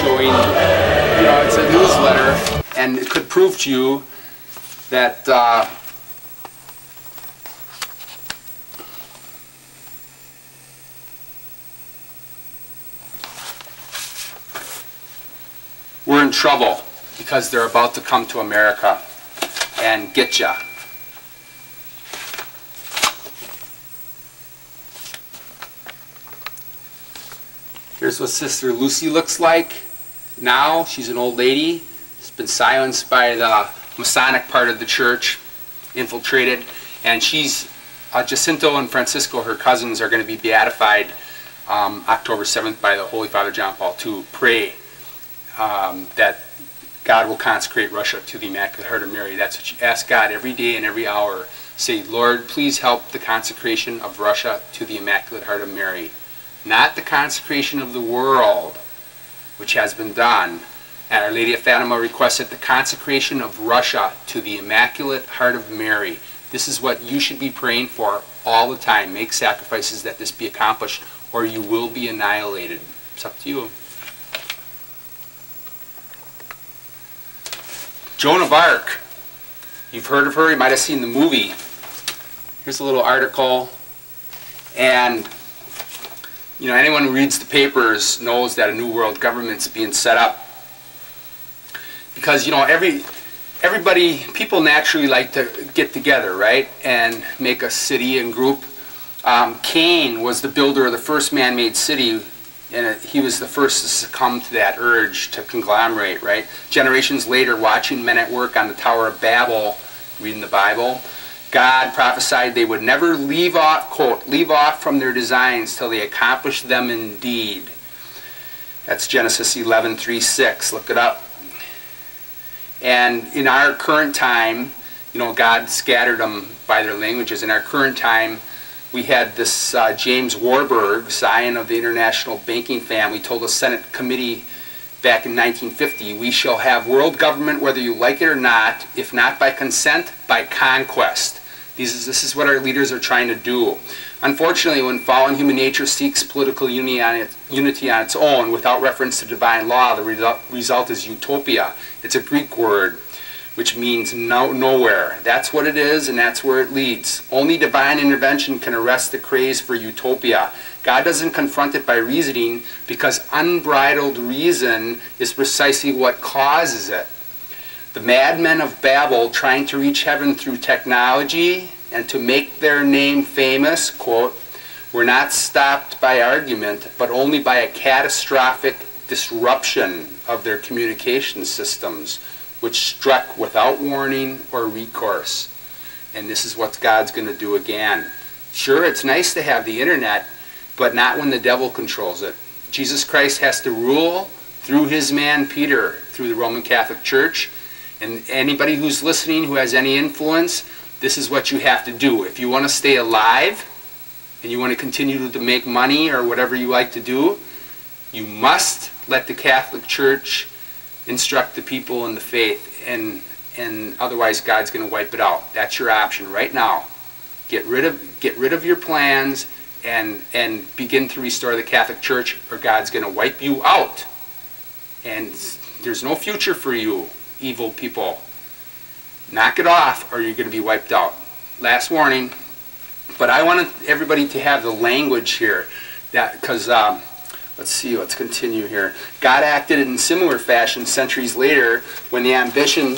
showing, you know, it's a newsletter, and it could prove to you that we're in trouble because they're about to come to America and get ya. Here's what Sister Lucy looks like now. She's an old lady. She's been silenced by the Masonic part of the church, infiltrated, and she's Jacinta and Francisco, her cousins, are going to be beatified October 7th by the Holy Father John Paul II. Pray that God will consecrate Russia to the Immaculate Heart of Mary. That's what you ask God every day and every hour. Say, Lord, please help the consecration of Russia to the Immaculate Heart of Mary. Not the consecration of the world, which has been done. And Our Lady of Fatima requested the consecration of Russia to the Immaculate Heart of Mary. This is what you should be praying for all the time. Make sacrifices that this be accomplished, or you will be annihilated. It's up to you. Joan of Arc. You've heard of her. You might have seen the movie. Here's a little article. And you know, anyone who reads the papers knows that a new world government's being set up. Because, you know, people naturally like to get together, right, and make a city and group. Cain was the builder of the first man-made city, and he was the first to succumb to that urge to conglomerate, right? Generations later, watching men at work on the Tower of Babel, reading the Bible, God prophesied they would never leave off, quote, leave off from their designs till they accomplished them indeed. That's Genesis 11:3-6. Look it up. And in our current time, you know, God scattered them by their languages. In our current time, we had this James Warburg, scion of the international banking family, told a Senate committee back in 1950, we shall have world government whether you like it or not, if not by consent, by conquest. This is what our leaders are trying to do. Unfortunately, when fallen human nature seeks political unity on its own, without reference to divine law, the result is utopia. It's a Greek word, which means nowhere. That's what it is, and that's where it leads. Only divine intervention can arrest the craze for utopia. God doesn't confront it by reasoning, because unbridled reason is precisely what causes it. The madmen of Babel, trying to reach heaven through technology and to make their name famous, quote, were not stopped by argument, but only by a catastrophic disruption of their communication systems, which struck without warning or recourse. And this is what God's going to do again. Sure, it's nice to have the internet, but not when the devil controls it. Jesus Christ has to rule through his man Peter, through the Roman Catholic Church. And anybody who's listening who has any influence, this is what you have to do. If you want to stay alive and you want to continue to make money or whatever you like to do, you must let the Catholic Church instruct the people in the faith, and otherwise God's going to wipe it out. That's your option right now. Get rid of your plans and begin to restore the Catholic Church, or God's going to wipe you out. And there's no future for you, evil people. Knock it off, or you're going to be wiped out. Last warning. But I want everybody to have the language here, that because let's see, let's continue here. God acted in similar fashion centuries later when the ambition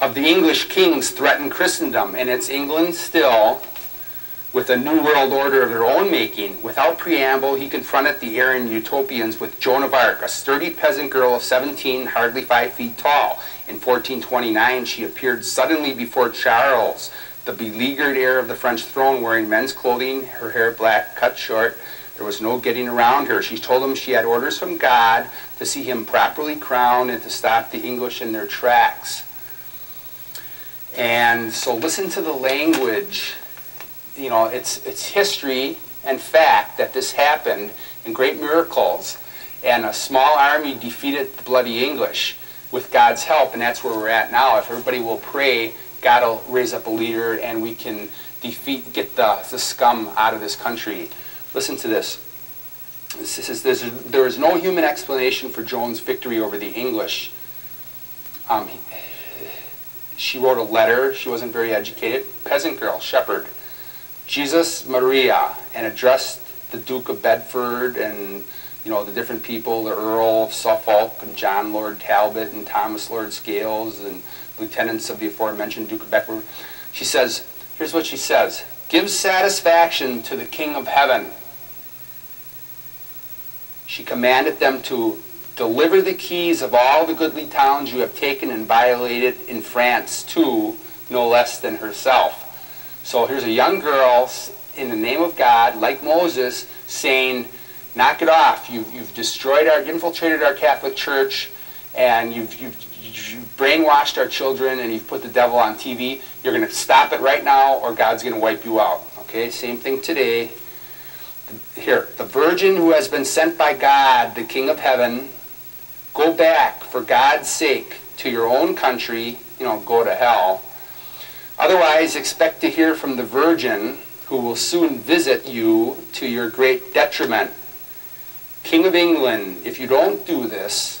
of the English kings threatened Christendom, and it's England still, with a new world order of their own making. Without preamble, he confronted the Arian utopians with Joan of Arc, a sturdy peasant girl of 17, hardly 5 feet tall. In 1429, she appeared suddenly before Charles, the beleaguered heir of the French throne, wearing men's clothing, her hair black, cut short. There was no getting around her. She told him she had orders from God to see him properly crowned and to stop the English in their tracks. And so listen to the language. You know, it's history and fact that this happened, and great miracles. And a small army defeated the bloody English with God's help, and that's where we're at now. If everybody will pray, God will raise up a leader, and we can defeat, get the scum out of this country. Listen to this. There is no human explanation for Joan's victory over the English. She wrote a letter. She wasn't very educated. Peasant girl, shepherd. Jesus Maria, and addressed the Duke of Bedford and, you know, the different people, the Earl of Suffolk and John Lord Talbot and Thomas Lord Scales and lieutenants of the aforementioned Duke of Bedford. She says, here's what she says: give satisfaction to the King of Heaven. She commanded them to deliver the keys of all the goodly towns you have taken and violated in France to no less than herself. So here's a young girl, in the name of God, like Moses, saying, knock it off. You've destroyed our, infiltrated our Catholic Church, and you've brainwashed our children, and you've put the devil on TV. You're going to stop it right now, or God's going to wipe you out. Okay, same thing today. Here, the Virgin who has been sent by God, the King of Heaven, go back, for God's sake, to your own country, you know, go to hell. Otherwise, expect to hear from the Virgin, who will soon visit you to your great detriment. King of England, if you don't do this,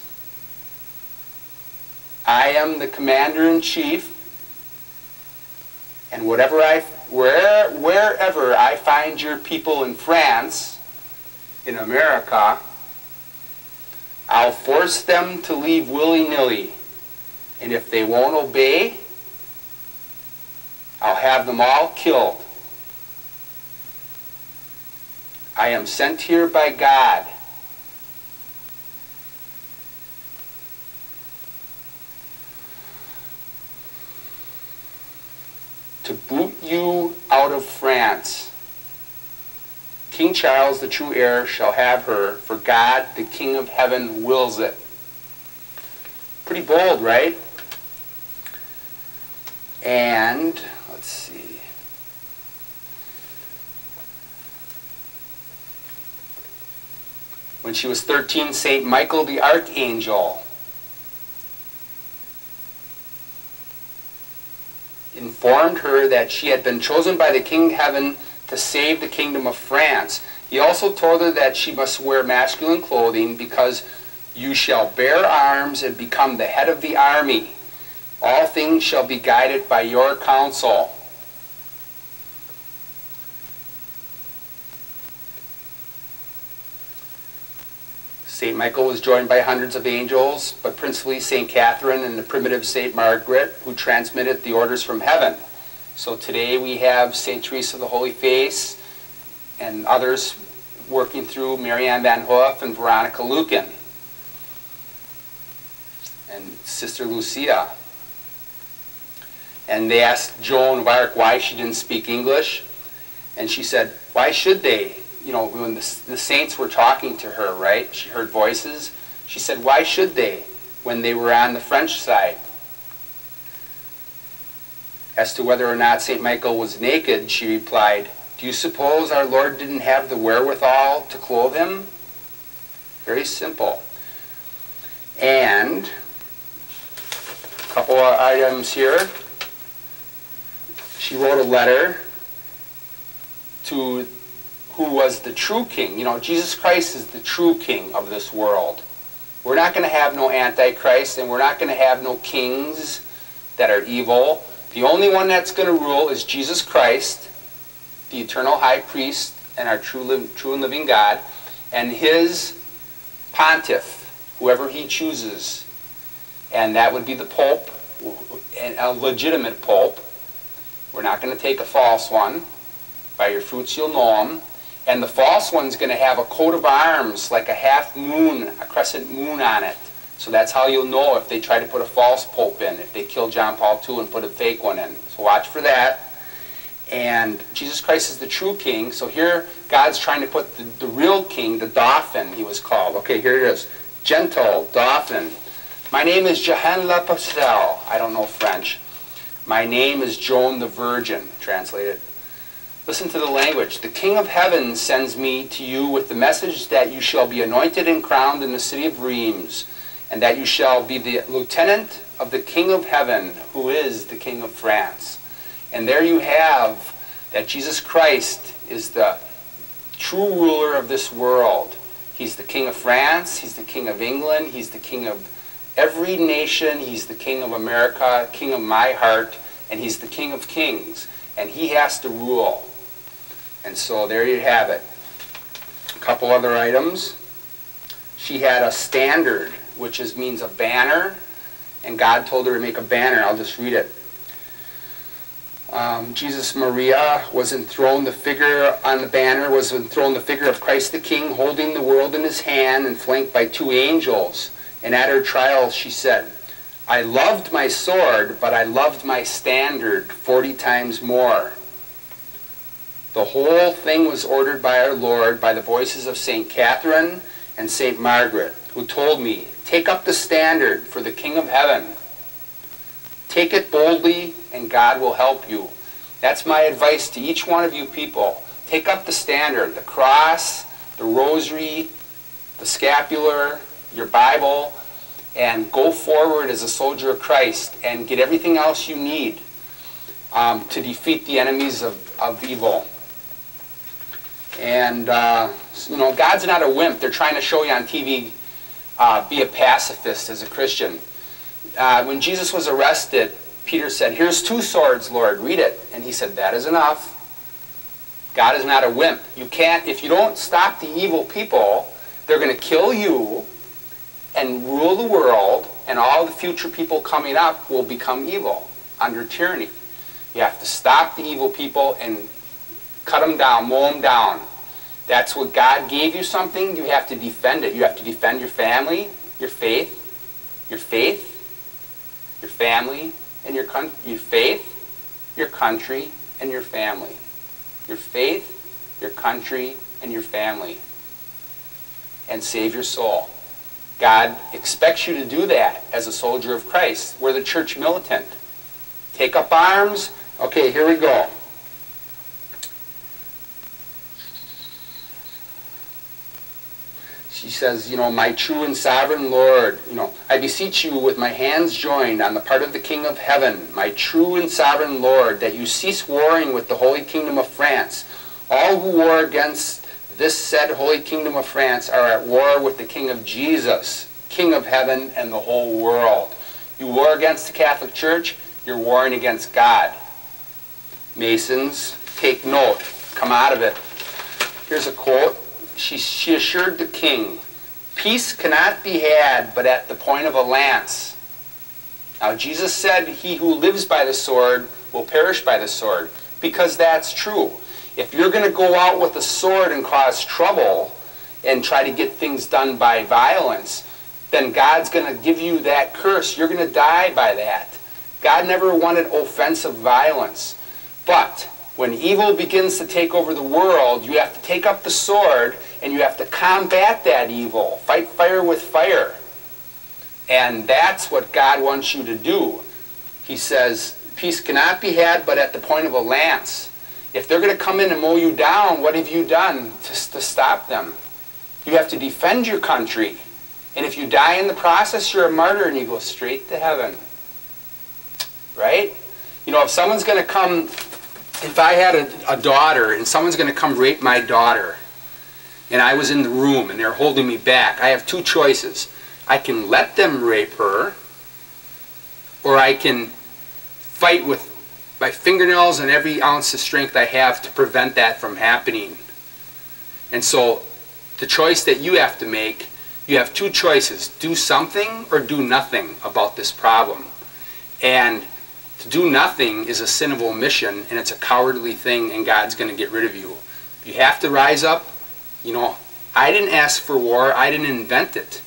I am the Commander-in-Chief, and whatever wherever I find your people in France, in America, I'll force them to leave willy-nilly. And if they won't obey, I'll have them all killed. I am sent here by God. To boot you out of France. King Charles, the true heir, shall have her, for God, the King of Heaven, wills it. Pretty bold, right? And, let's see. When she was 13, Saint Michael the Archangel informed her that she had been chosen by the King of Heaven to save the kingdom of France. He also told her that she must wear masculine clothing, because you shall bear arms and become the head of the army. All things shall be guided by your counsel. St. Michael was joined by hundreds of angels, but principally St. Catherine and the primitive St. Margaret, who transmitted the orders from heaven. So today we have St. Teresa of the Holy Face and others working through Marianne Van Hoof and Veronica Lueken and Sister Lucia. And they asked Joan of Arc why she didn't speak English, and she said, why should they? You know, when the saints were talking to her, right? She heard voices. She said, why should they, when they were on the French side? As to whether or not St. Michael was naked, she replied, do you suppose our Lord didn't have the wherewithal to clothe him? Very simple. And a couple of items here. She wrote a letter to who was the true king. You know, Jesus Christ is the true king of this world. We're not going to have no antichrist, and we're not going to have no kings that are evil. The only one that's going to rule is Jesus Christ, the eternal high priest and our true and living God, and his pontiff, whoever he chooses. And that would be the pope, a legitimate pope. We're not going to take a false one. By your fruits you'll know them. And the false one's going to have a coat of arms, like a half moon, a crescent moon on it. So that's how you'll know if they try to put a false pope in, if they kill John Paul II and put a fake one in. So watch for that. And Jesus Christ is the true king. So here God's trying to put the real king, the Dauphin, he was called. Okay, here it is. Gentle Dauphin. My name is Jehan Le Postel. I don't know French. My name is Joan the Virgin, translated. Listen to the language. The King of Heaven sends me to you with the message that you shall be anointed and crowned in the city of Reims, and that you shall be the lieutenant of the King of Heaven, who is the King of France. And there you have that Jesus Christ is the true ruler of this world. He's the King of France, he's the King of England, he's the King of every nation, he's the King of America, King of my heart, and he's the King of kings, and he has to rule. And so there you have it. A couple other items. She had a standard, which is, means a banner, and God told her to make a banner. I'll just read it. Jesus Maria was enthroned, the figure on the banner was enthroned, the figure of Christ the King, holding the world in his hand and flanked by two angels. And at her trial she said, "I loved my sword, but I loved my standard 40 times more." The whole thing was ordered by our Lord by the voices of Saint Catherine and Saint Margaret, who told me, "Take up the standard for the King of Heaven. Take it boldly, and God will help you." That's my advice to each one of you people. Take up the standard, the cross, the rosary, the scapular, your Bible, and go forward as a soldier of Christ and get everything else you need to defeat the enemies of evil. And, you know, God's not a wimp. They're trying to show you on TV, be a pacifist as a Christian. When Jesus was arrested, Peter said, "Here's two swords, Lord, read it." And he said, "That is enough." God is not a wimp. You can't, if you don't stop the evil people, they're going to kill you and rule the world, and all the future people coming up will become evil under tyranny. You have to stop the evil people and cut them down, mow them down. That's what God gave you something, you have to defend it. You have to defend your family, your faith, your family, and your faith, your country, and your family. Your faith, your country, and your family. And save your soul. God expects you to do that as a soldier of Christ. We're the church militant. Take up arms. Okay, here we go. She says, you know, "My true and sovereign Lord, you know, I beseech you with my hands joined on the part of the King of Heaven, my true and sovereign Lord, that you cease warring with the Holy Kingdom of France. All who war against this said Holy Kingdom of France are at war with the King of Jesus, King of Heaven and the whole world." You war against the Catholic Church, you're warring against God. Masons, take note, come out of it. Here's a quote. She assured the king, "Peace cannot be had but at the point of a lance." Now Jesus said, "He who lives by the sword will perish by the sword," because that's true. If you're going to go out with a sword and cause trouble and try to get things done by violence, then God's going to give you that curse. You're going to die by that. God never wanted offensive violence. But when evil begins to take over the world, you have to take up the sword and you have to combat that evil. Fight fire with fire. And that's what God wants you to do. He says, "Peace cannot be had but at the point of a lance." If they're going to come in and mow you down, what have you done to stop them? You have to defend your country. And if you die in the process, you're a martyr and you go straight to heaven. Right? You know, if someone's going to come... If I had a daughter and someone's going to come rape my daughter and I was in the room and they're holding me back, I have two choices. I can let them rape her, or I can fight with my fingernails and every ounce of strength I have to prevent that from happening. And so the choice that you have to make, you have two choices. Do something or do nothing about this problem. And to do nothing is a sin of omission, and it's a cowardly thing, and God's going to get rid of you. You have to rise up. You know, I didn't ask for war. I didn't invent it.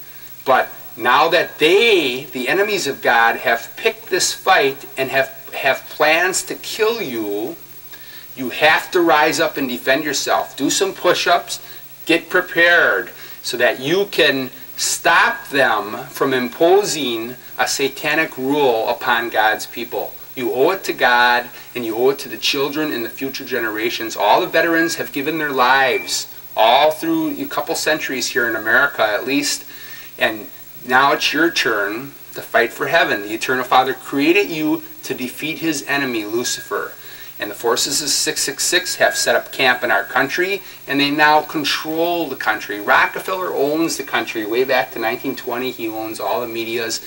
But now that they, the enemies of God, have picked this fight and have plans to kill you, you have to rise up and defend yourself. Do some push-ups. Get prepared so that you can stop them from imposing a satanic rule upon God's people. You owe it to God, and you owe it to the children and the future generations. All the veterans have given their lives all through a couple centuries here in America at least, and now it's your turn to fight for heaven. The Eternal Father created you to defeat his enemy, Lucifer. And the forces of 666 have set up camp in our country, and they now control the country. Rockefeller owns the country. Way back to 1920, he owns all the medias,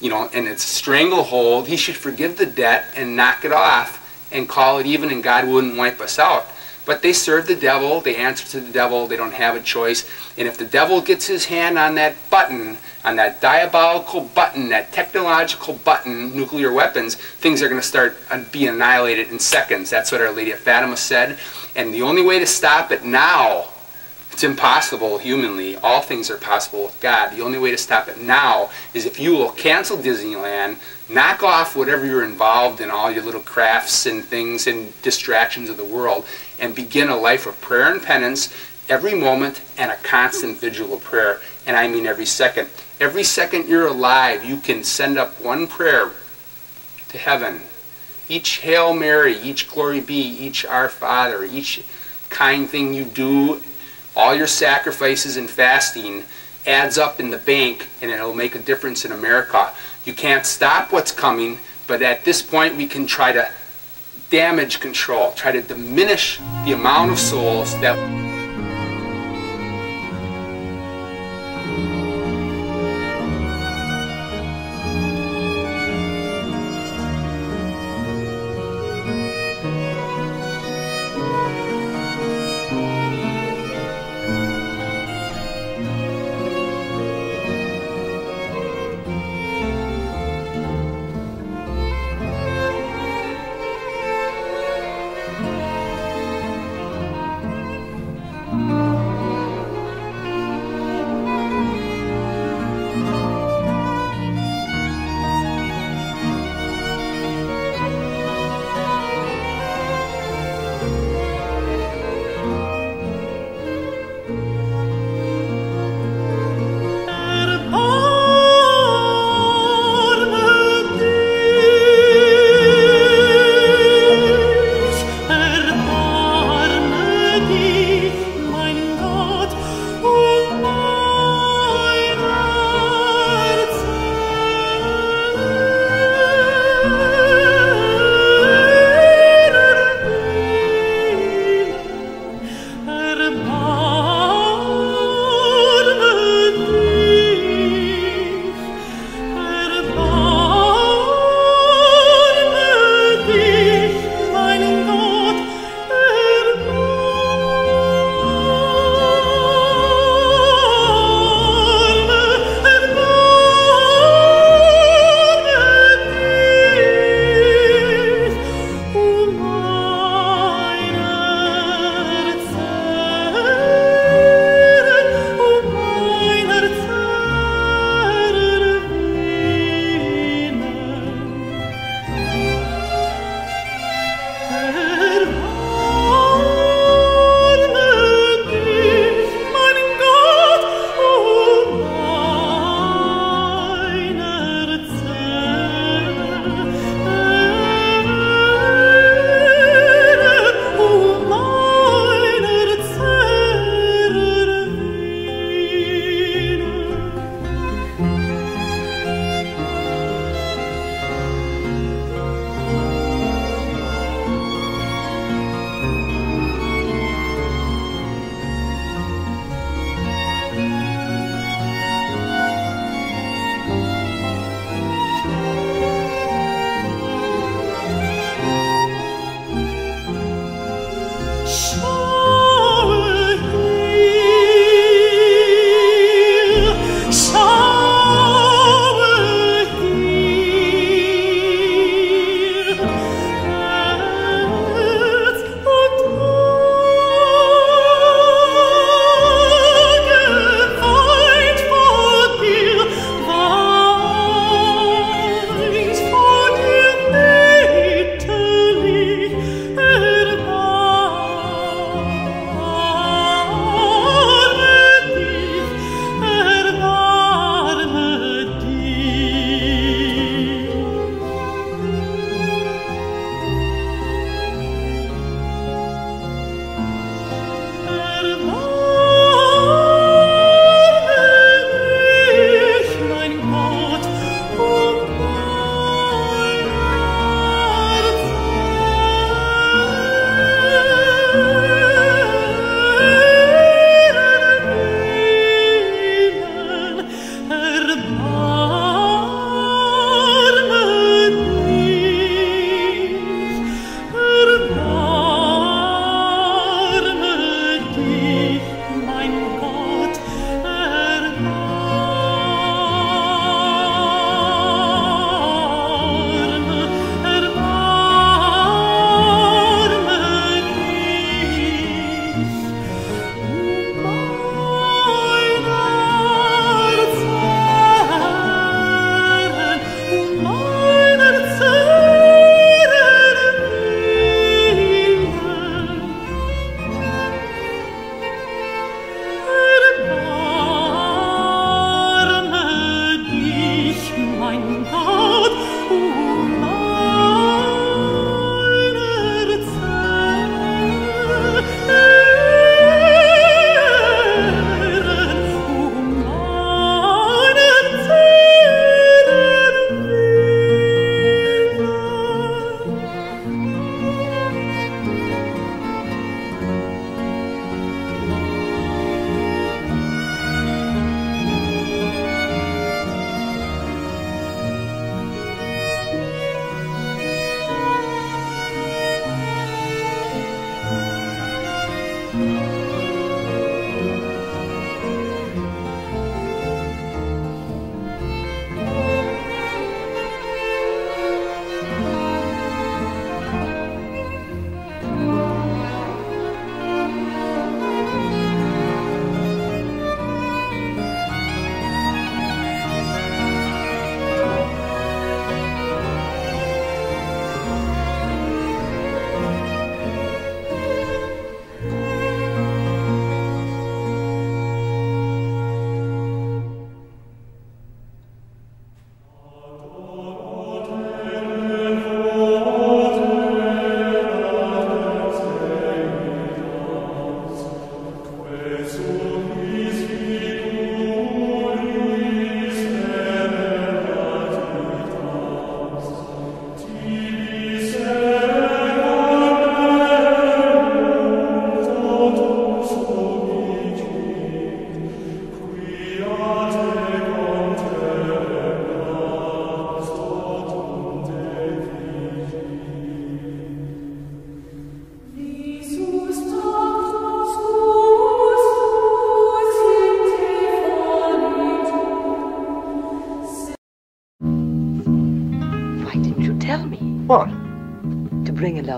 you know, and it's a stranglehold. He should forgive the debt and knock it off and call it even, and God wouldn't wipe us out. But they serve the devil, they answer to the devil, they don't have a choice. And if the devil gets his hand on that button, on that diabolical button, that technological button, nuclear weapons, things are going to start be annihilated in seconds. That's what Our Lady of Fatima said. And the only way to stop it now, it's impossible humanly, all things are possible with God. The only way to stop it now is if you will cancel Disneyland, knock off whatever you're involved in, all your little crafts and things and distractions of the world, and begin a life of prayer and penance every moment and a constant vigil of prayer. And I mean every second. Every second you're alive, you can send up one prayer to heaven. Each Hail Mary, each Glory Be, each Our Father, each kind thing you do, all your sacrifices and fasting adds up in the bank, and it'll make a difference in America. You can't stop what's coming, but at this point we can try to damage control, try to diminish the amount of souls that...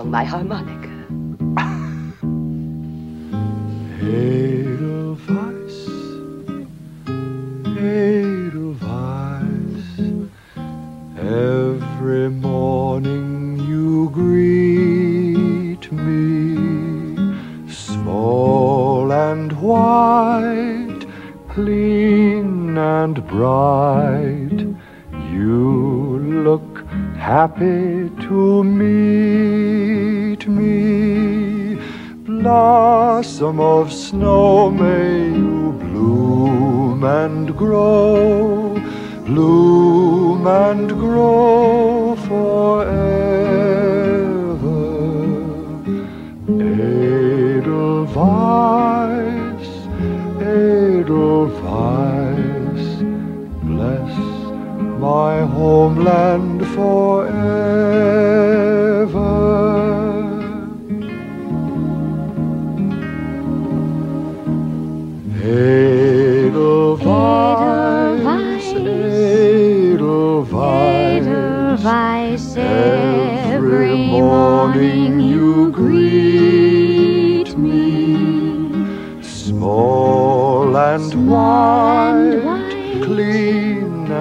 My harmonica. Edelweiss, Edelweiss, every morning you greet me, small and white, clean and bright, you look happy to meet me, blossom of snow, may you bloom and grow, bloom and grow forever. Edelweiss, Edelweiss, bless my homeland forever. Edelweiss, Edelweiss, Edelweiss, every morning you greet me, small and white, clean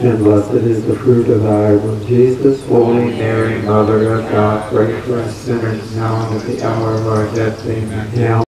and blessed is the fruit of thy womb, Jesus. Holy Mary, Mother of God, pray for us sinners now and at the hour of our death. Amen. Now